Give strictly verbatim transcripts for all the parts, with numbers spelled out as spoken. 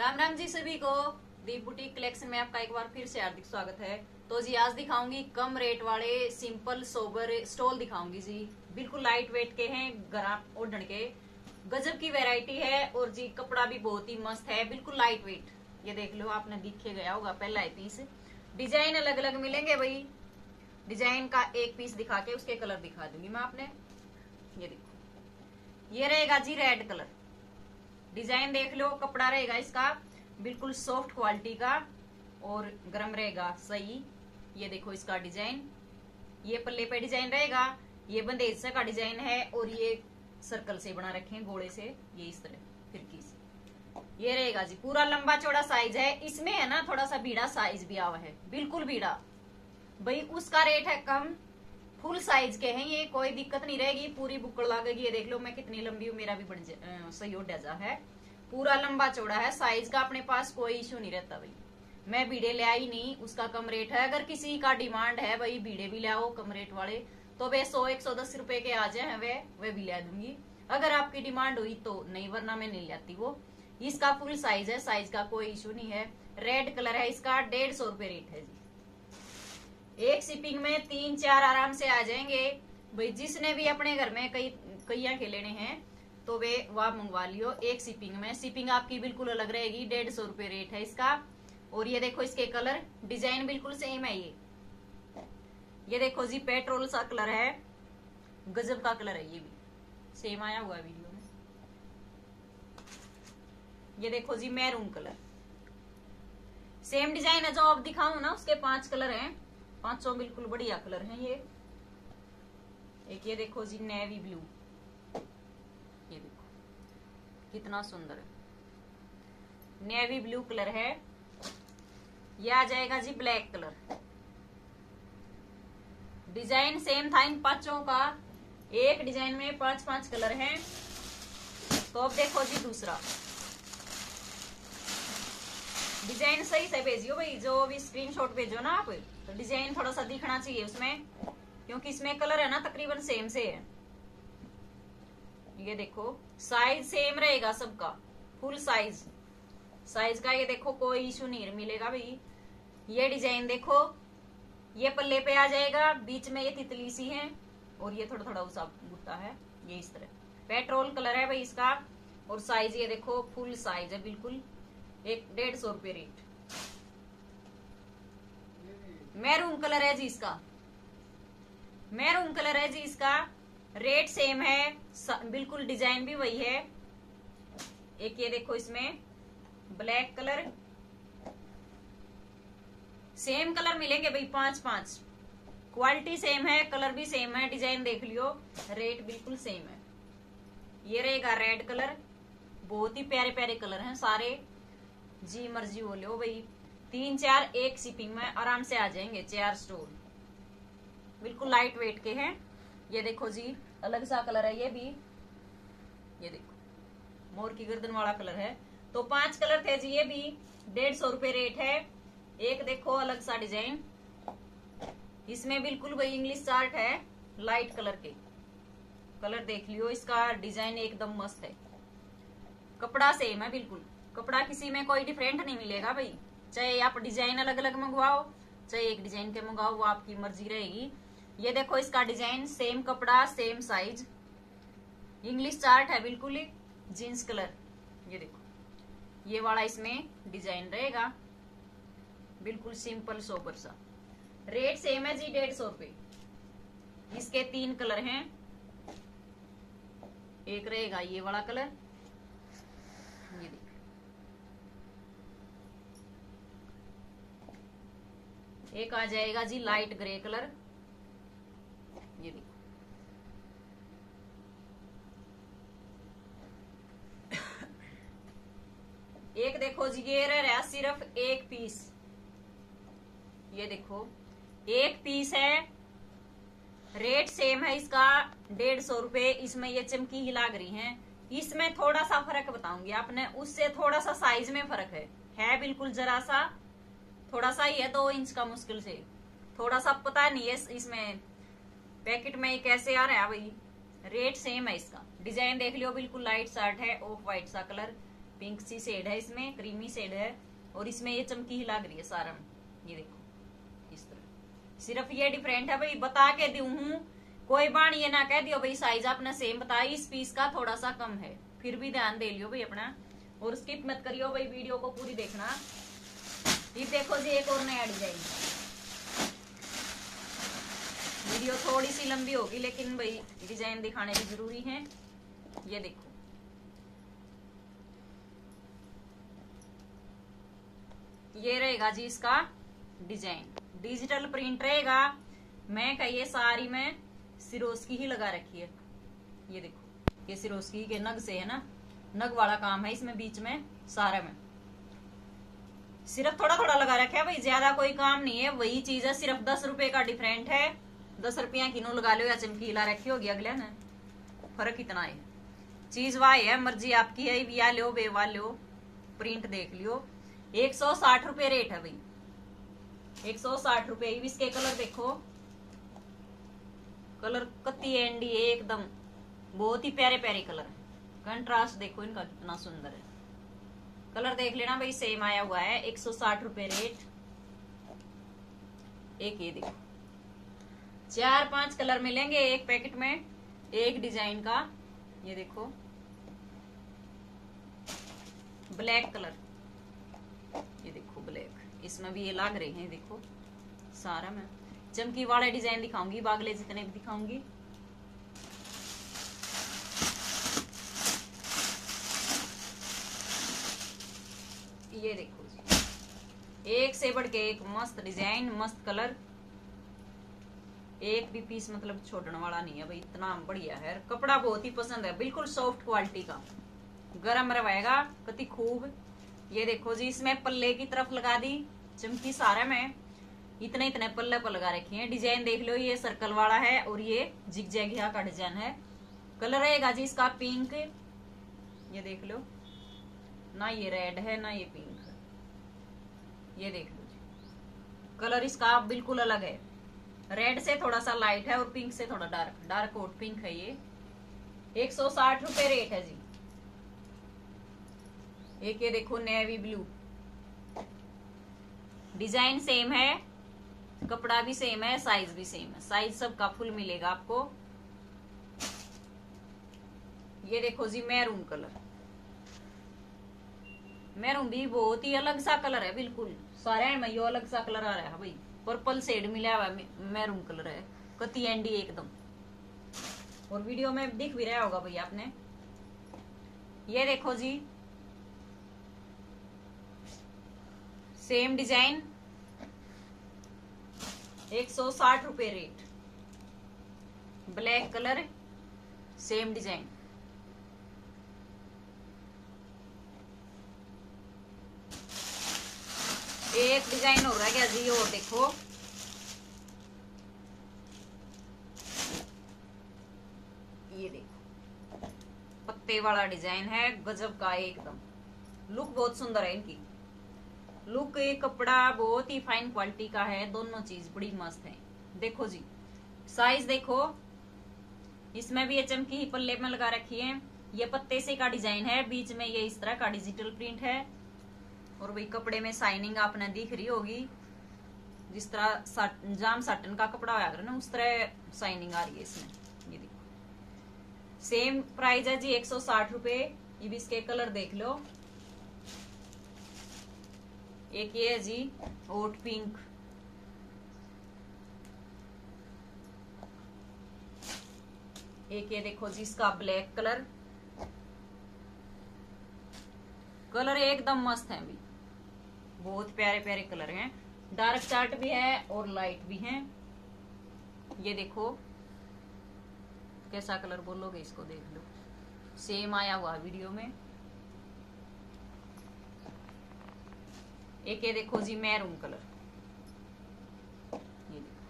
राम राम जी सभी को। दीप boutique collection में आपका एक बार फिर से हार्दिक स्वागत है। तो जी आज दिखाऊंगी कम रेट वाले सिंपल सोबर स्टॉल दिखाऊंगी जी, बिल्कुल लाइट वेट के हैं, गरारा ओढ़न के, गजब की वैरायटी है और जी कपड़ा भी बहुत ही मस्त है, बिल्कुल लाइट वेट। ये देख लो, आपने दिखे गया होगा पहला ही पीस। डिजाइन अलग अलग मिलेंगे भाई, डिजाइन का एक पीस दिखा के उसके कलर दिखा दूंगी मैं। आपने ये देखो, ये रहेगा जी रेड कलर, डिजाइन देख लो। कपड़ा रहेगा इसका बिल्कुल सॉफ्ट क्वालिटी का और गर्म रहेगा, सही। ये देखो इसका डिजाइन, ये पल्ले पे डिजाइन रहेगा, ये बंदेज का डिजाइन है और ये सर्कल से बना रखे हैं, गोले से, ये इस तरह फिरकी से। ये रहेगा जी पूरा लंबा चौड़ा साइज है इसमें, है ना, थोड़ा सा भीड़ा साइज भी आवा है, बिल्कुल भीड़ा भाई। उसका रेट है कम, फुल साइज के हैं ये, कोई दिक्कत नहीं रहेगी, पूरी बुकड़ लगेगी। ये देख लो मैं कितनी लंबी हूँ, मेरा भी बन सही हो डजा है, पूरा लंबा चौड़ा है। साइज का अपने पास कोई इश्यू नहीं रहता भाई, मैं भीड़े ले आई नहीं, उसका कम रेट है। अगर किसी का डिमांड है भाई भीड़े भी ले आओ कम रेट वाले, तो वे सौ एक सौ दस रुपए के आ जाए वे वे भी ले दूंगी, अगर आपकी डिमांड हुई तो, नहीं वरना मैं नहीं लाती वो। इसका फुल साइज है, साइज का कोई इश्यू नहीं है। रेड कलर है इसका, डेढ़ सौ रुपये रेट है जी। एक शिपिंग में तीन चार आराम से आ जाएंगे भाई, जिसने भी अपने घर में कई कईया के लेने हैं तो वे वहां मंगवा लियो एक शिपिंग में। शिपिंग आपकी बिल्कुल अलग रहेगी, डेढ़ सौ रुपये रेट है इसका। और ये देखो इसके कलर, डिजाइन बिल्कुल सेम है ये। ये देखो जी पेट्रोल सा कलर है, गजब का कलर है, ये भी सेम आया हुआ वीडियो में। ये देखो जी मैरून कलर, सेम डिजाइन है जो आप दिखाऊं ना, उसके पांच कलर है, पांचों बिल्कुल बढ़िया कलर हैं ये। एक ये देखो जी नेवी ब्लू, ये देखो कितना सुंदर है, नेवी ब्लू कलर है। ये आ जाएगा जी ब्लैक कलर, डिजाइन सेम था इन पांचों का, एक डिजाइन में पांच पांच कलर हैं। तो अब देखो जी दूसरा डिजाइन, सही से भेजियो भाई, जो भी स्क्रीनशॉट भेजो ना आप, तो डिजाइन थोड़ा सा दिखना चाहिए उसमें, क्योंकि इसमें कलर है ना तकरीबन सेम से है। ये देखो साइज सेम रहेगा सबका, फुल साइज, साइज का ये देखो कोई इशू नहीं मिलेगा भाई। ये डिजाइन देखो, ये पल्ले पे आ जाएगा, बीच में ये तितली सी है और ये थोड़ा थोड़ा उसा बुट्टा है, ये इस तरह पेट्रोल कलर है भाई इसका। और साइज ये देखो फुल साइज है बिल्कुल, एक डेढ़ सौ रुपये रेट। मैरून कलर है जी इसका, मैरून कलर है जी इसका, रेट सेम है बिल्कुल, डिजाइन भी वही है। एक ये देखो इसमें ब्लैक कलर, सेम कलर मिलेंगे भाई पांच पांच, क्वालिटी सेम है, कलर भी सेम है, डिजाइन देख लियो, रेट बिल्कुल सेम है। ये रहेगा रेड कलर, बहुत ही प्यारे प्यारे कलर हैं सारे जी, मर्जी हो लो भाई। तीन चार एक शिपिंग में आराम से आ जाएंगे, चार स्टोन बिल्कुल लाइट वेट के हैं। ये देखो जी अलग सा कलर है ये भी, ये देखो मोर की गर्दन वाला कलर है। तो पांच कलर थे जी, ये भी डेढ़ सौ रुपये रेट है। एक देखो अलग सा डिजाइन, इसमें बिल्कुल भाई इंग्लिश चार्ट है, लाइट कलर के, कलर देख लियो, इसका डिजाइन एकदम मस्त है, कपड़ा सेम है बिल्कुल, कपड़ा किसी में कोई डिफरेंट नहीं मिलेगा भाई, चाहे आप डिजाइन अलग अलग मंगवाओ चाहे एक डिजाइन के मंगवाओ, वो आपकी मर्जी रहेगी। ये देखो इसका डिजाइन, सेम कपड़ा, सेम साइज, इंग्लिश चार्ट है बिल्कुल ही, जींस कलर, ये देखो ये वाला इसमें डिजाइन रहेगा, बिल्कुल सिंपल सोबर सा, रेट सेम है जी डेढ़ सौ रुपये। इसके तीन कलर हैं, एक रहेगा ये वाला कलर, ये देखो एक आ जाएगा जी लाइट ग्रे कलर, ये देखो एक देखो जी ये रहा सिर्फ एक पीस, ये देखो एक पीस है, रेट सेम है इसका डेढ़ सौ रुपये। इसमें ये चमकी ही लाग रही है, इसमें थोड़ा सा फर्क बताऊंगी आपने, उससे थोड़ा सा साइज में फर्क है है बिल्कुल जरा सा, थोड़ा सा ही है, दो इंच का मुश्किल से थोड़ा सा, पता नहीं है इसमें पैकेट में कैसे आ रहा है भाई। रेट सेम है इसका, डिजाइन देख लियो बिल्कुल लाइट शर्ट है, ऑफ वाइट सा कलर, पिंक सी शेड है, इसमें क्रीमी शेड है और इसमें ये चमकी लग रही है सारा। ये देखो इस तरह, सिर्फ ये डिफरेंट है भाई, बता के दू हूँ, कोई बाण ये ना कह दियो भाई साइज अपना सेम बताया, इस पीस का थोड़ा सा कम है, फिर भी ध्यान दे लियो भाई अपना और स्किप मत करियो भाई, वीडियो को पूरी देखना। ये देखो जी एक और नया डिजाइन, वीडियो थोड़ी सी लंबी होगी लेकिन भाई डिजाइन दिखाने भी जरूरी है। ये देखो ये रहेगा जी इसका डिजाइन, डिजिटल प्रिंट रहेगा। मैं कहिए सारी में सिरोस की ही लगा रखी है। ये देखो ये सिरोस की के नग से है ना, नग वाला काम है इसमें, बीच में सारा में सिर्फ थोड़ा थोड़ा लगा रखा है भाई, ज्यादा कोई काम नहीं है, वही चीज है, सिर्फ दस रुपए का डिफरेंट है। दस रुपया किलो लगा लो या चमकीला रखी होगी अगले ने, फर्क इतना है। चीज वाह है, मर्जी आपकी है, या लो बेवा लो, प्रिंट देख लियो। एक सौ साठ रुपये रेट है भाई, एक सौ साठ रुपये। इसके कलर देखो, कलर कत्ती एंडी है एकदम, बहुत ही प्यारे प्यारे कलर है। कंट्रास्ट देखो इनका कितना सुंदर है, कलर देख लेना भाई, सेम आया हुआ है। एक सौ साठ रुपये रेट। एक ये देखो, चार पांच कलर मिलेंगे एक पैकेट में, एक डिजाइन का। ये देखो ब्लैक कलर, ये देखो ब्लैक, इसमें भी ये लाग रहे हैं। देखो सारा में चमकी वाला डिजाइन दिखाऊंगी, बागले जितने भी दिखाऊंगी। ये देखो एक से बढ़ के एक, मस्त डिजाइन मस्त कलर, एक भी पीस मतलब छोड़ने वाला नहीं है भाई, इतना बढ़िया है। कपड़ा बहुत ही पसंद है, बिल्कुल सॉफ्ट क्वालिटी का, गरम रहेगा कति खूब। ये देखो जी इसमें पल्ले की तरफ लगा दी चमकी, सारा में इतने इतने पल्ले पर लगा रखी है। डिजाइन देख लो, ये सर्कल वाला है और ये जिगजैग का डिजाइन है। कलर रहेगा जी इसका पिंक, ये देख लो ना, ये रेड है ना ये पिंक है। ये देख लो जी कलर इसका बिल्कुल अलग है, रेड से थोड़ा सा लाइट है और पिंक से थोड़ा डार्क, डार्क और पिंक है। ये एक सौ साठ रुपये रेट है जी। एक ये देखो नेवी ब्लू, डिजाइन सेम है, कपड़ा भी सेम है, साइज भी सेम है, साइज सबका फुल मिलेगा आपको। ये देखो जी मैरून कलर, मैरून भी बहुत ही अलग सा कलर है, बिल्कुल सारे में यो अलग सा कलर आ रहा है भाई, पर्पल शेड मिला हुआ मैरून कलर है, कती एंडी एकदम, और वीडियो में दिख भी रहा होगा भाई आपने। ये देखो जी सेम डिजाइन, एक सौ साठ रुपये rate, black colour, same design. एक डिजाइन हो रहा है क्या जी, और देखो ये देखो पत्ते वाला डिजाइन है, गजब का एकदम, लुक बहुत सुंदर है इनकी, लुक कपड़ा बहुत ही फाइन क्वालिटी का है, दोनों चीज बड़ी मस्त है। देखो जी साइज देखो, इसमें भी ये चमकी ही पल्ले में लगा रखी है, ये पत्ते से का डिजाइन है, बीच में ये इस तरह का डिजिटल प्रिंट है और भाई कपड़े में शाइनिंग आपने दिख रही होगी, जिस तरह साट, जाम साटन का कपड़ा होया कर ना, उस तरह शाइनिंग आ रही है इसमें। ये देखो सेम प्राइस है जी एक सौ साठ रुपये। ये भी इसके कलर देख लो, एक ये है जी ओट पिंक, एक ये देखो जी इसका ब्लैक कलर, कलर एकदम मस्त है भी, बहुत प्यारे प्यारे कलर हैं, डार्क चार्ट भी है और लाइट भी है। ये देखो कैसा कलर बोलोगे इसको, देख लो सेम आया हुआ वीडियो में। एक ये देखो जी मैरून कलर, ये देखो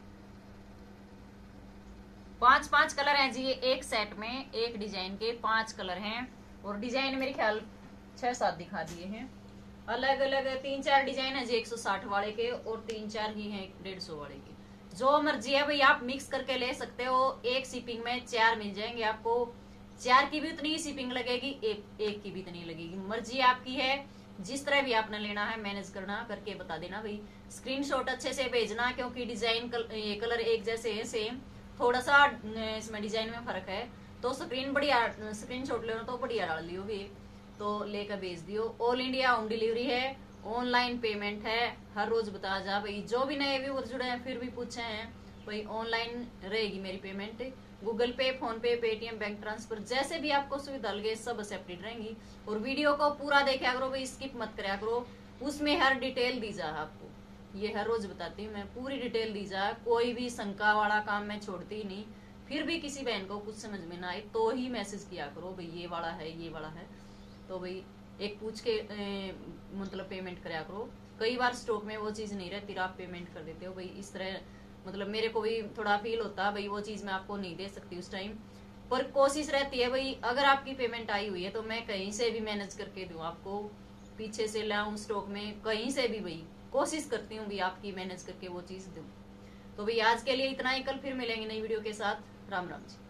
पांच पांच कलर हैं जी, ये एक सेट में एक डिजाइन के पांच कलर हैं और डिजाइन मेरे ख्याल छह सात दिखा दिए हैं, अलग अलग तीन चार डिजाइन है जी एक सौ साठ वाले के और तीन चार ही हैं डेढ़ सौ वाले के। जो मर्जी है भाई आप मिक्स करके ले सकते हो, एक शिपिंग में चार मिल जाएंगे आपको, चार की भी उतनी शिपिंग लगेगी, एक एक की भी उतनी लगेगी। मर्जी आपकी है, जिस तरह भी आपने लेना है मैनेज करना, करके बता देना भाई। स्क्रीनशॉट अच्छे से भेजना, क्योंकि डिजाइन कल, कलर एक जैसे है सेम, थोड़ा सा इसमें डिजाइन में फर्क है। तो स्क्रीन बढ़िया स्क्रीनशॉट लेना तो बढ़िया डाल दियो भी, तो लेकर भेज दियो। ऑल इंडिया होम डिलीवरी है, ऑनलाइन पेमेंट है। हर रोज बता जा भाई, जो भी नए व्यूअर जुड़े हैं फिर भी पूछे हैं भाई, ऑनलाइन रहेगी मेरी payment. Google Pay, PhonePe, Paytm, bank transfer, जैसे भी आपको सुविधा लगे सब एक्सेप्टेड रहेंगी। और वीडियो को पूरा देखा करो भाई, स्किप मत करा करो, उसमें हर डिटेल दी जा आपको। ये हर रोज बताती हूँ मैं, पूरी डिटेल दी जा, कोई भी शंका वाला काम मैं छोड़ती ही नहीं। फिर भी किसी बहन को कुछ समझ में ना आए तो ही मैसेज किया करो भाई, ये वाला है ये वाला है, तो भाई एक पूछ के ए, मतलब पेमेंट कराया करो। कई बार स्टॉक में वो चीज़ नहीं रहती, आप पेमेंट कर देते हो भाई। इस तरह मतलब मेरे को भी थोड़ा फील होता भाई, वो चीज़ मैं आपको नहीं दे सकती उस टाइम पर। कोशिश रहती है भाई, अगर आपकी पेमेंट आई हुई है तो मैं कहीं से भी मैनेज करके दूँ आपको, पीछे से लाऊं स्टॉक में, कहीं से भी भाई कोशिश करती हूँ भाई आपकी मैनेज करके वो चीज़ दूँ। तो भाई आज के लिए इतना ही, कल फिर मिलेंगे नई वीडियो के साथ। राम राम जी।